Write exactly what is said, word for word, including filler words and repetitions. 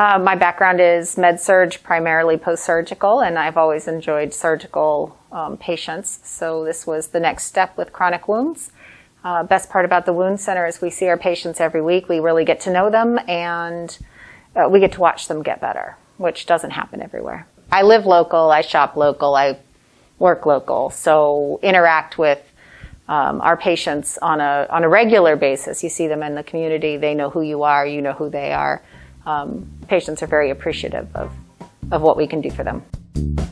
Uh, my background is med-surg, primarily post-surgical, and I've always enjoyed surgical um, patients. So this was the next step with chronic wounds. Uh, best part about the Wound Center is we see our patients every week. We really get to know them, and uh, we get to watch them get better, which doesn't happen everywhere. I live local, I shop local, I work local, so interact with um, our patients on a, on a regular basis. You see them in the community, they know who you are, you know who they are. Um, patients are very appreciative of, of what we can do for them.